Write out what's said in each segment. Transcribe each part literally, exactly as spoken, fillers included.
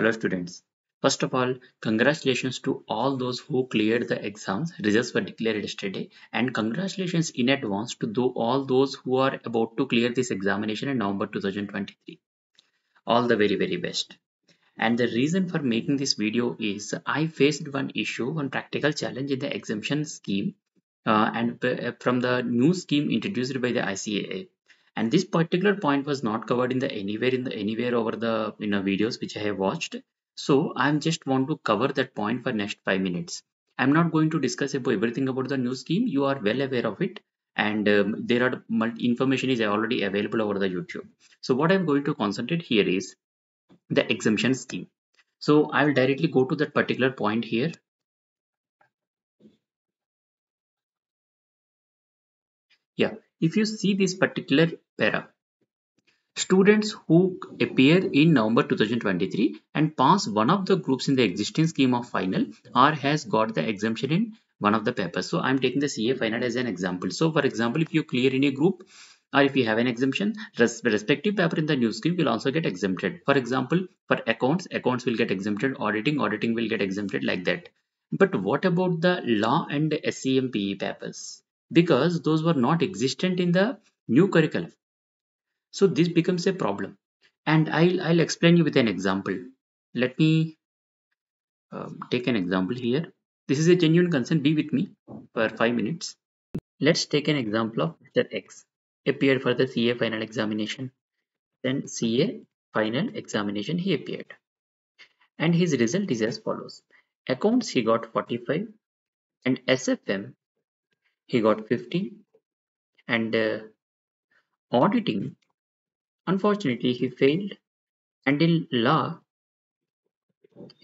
Hello students. First of all, congratulations to all those who cleared the exams. Results were declared yesterday, and congratulations in advance to do all those who are about to clear this examination in November two thousand twenty-three. All the very very best. And the reason for making this video is I faced one issue, one practical challenge in the exemption scheme uh, and uh, from the new scheme introduced by the I C A I. And this particular point was not covered in the anywhere in the anywhere over the you know videos which I have watched. So I just want to cover that point for next five minutes. I'm not going to discuss about everything about the new scheme. You are well aware of it, and um, there are information is already available over the YouTube. So what I'm going to concentrate here is the exemption scheme. So I will directly go to that particular point here. Yeah, if you see this particular para, students who appear in November two thousand twenty-three and pass one of the groups in the existing scheme of final or has got the exemption in one of the papers. So I'm taking the C A final as an example. So for example, if you clear in a group or if you have an exemption, res respective paper in the new scheme will also get exempted. For example, for accounts, accounts will get exempted, auditing, auditing will get exempted, like that. But what about the law and S C M P E papers? Because those were not existent in the new curriculum. So this becomes a problem, and I'll, I'll explain you with an example. Let me um, take an example here. This is a genuine concern. Be with me for five minutes. Let's take an example of Mister X appeared for the C A final examination. Then C A final examination he appeared, and his result is as follows. Accounts he got forty-five, and S F M he got fifty, and uh, auditing, unfortunately, he failed, and in law,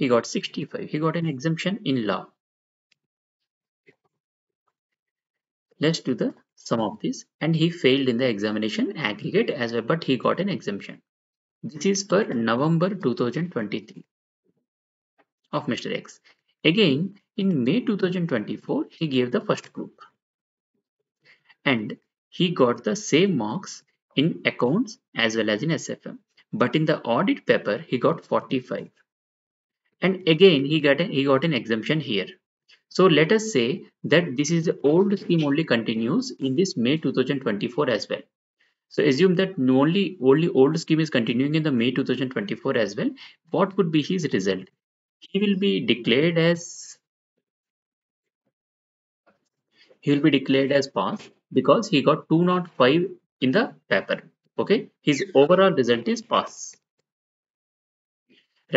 he got sixty-five. He got an exemption in law. Let's do the sum of this, and he failed in the examination aggregate as well, but he got an exemption. This is for November two thousand twenty-three of Mister X. Again, in May two thousand twenty-four, he gave the first group, and he got the same marks in accounts as well as in S F M, but in the audit paper he got forty-five, and again he got an, he got an exemption here. So let us say that this is the old scheme only continues in this May two thousand twenty-four as well. So assume that only only old scheme is continuing in the May two thousand twenty-four as well. What would be his result? He will be declared as he will be declared as pass because he got two oh five in the paper. Okay, his overall result is pass,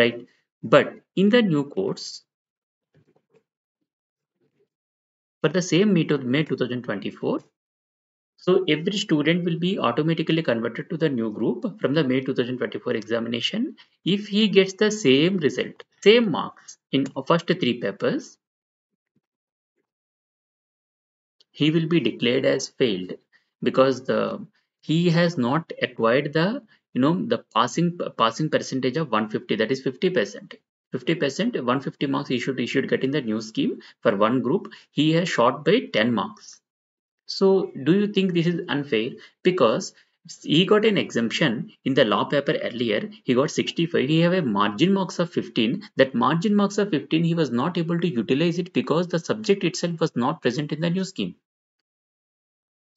right? But in the new course for the same May two thousand twenty-four, so every student will be automatically converted to the new group from the May two thousand twenty-four examination if he gets the same result, same marks in first three papers. He will be declared as failed because the he has not acquired the you know the passing passing percentage of one hundred fifty, that is fifty percent. fifty percent one hundred fifty marks he should he should get in the new scheme for one group. He has short by ten marks. So do you think this is unfair? Because he got an exemption in the law paper earlier. He got sixty-five. He have a margin marks of fifteen. That margin marks of fifteen he was not able to utilize it because the subject itself was not present in the new scheme.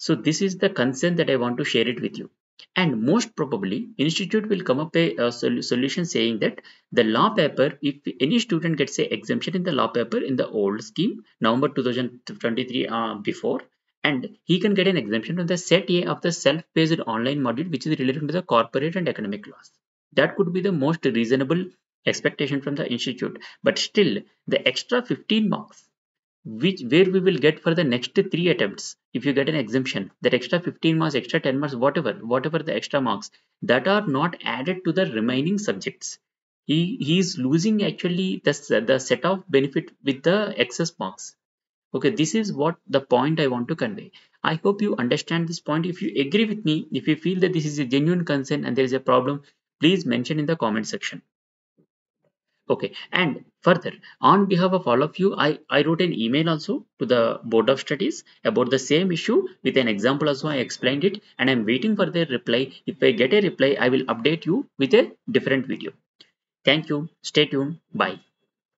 So this is the concern that I want to share it with you. And most probably institute will come up a, a sol solution saying that the law paper, if any student gets a exemption in the law paper in the old scheme, November two thousand twenty-three uh, before, and he can get an exemption on the set A of the self-paced online module which is related to the corporate and economic laws. That could be the most reasonable expectation from the institute. But still, the extra fifteen marks which where we will get for the next three attempts if you get an exemption, that extra fifteen marks, extra ten marks, whatever whatever the extra marks that are not added to the remaining subjects, he he is losing actually the, the set of benefit with the excess marks. Okay, this is what the point I want to convey. I hope you understand this point. If you agree with me, if you feel that this is a genuine concern and there is a problem, please mention in the comment section. Okay, and further, on behalf of all of you, I, I wrote an email also to the Board of Studies about the same issue with an example also. I explained it and I'm waiting for their reply. If I get a reply, I will update you with a different video. Thank you. Stay tuned. Bye.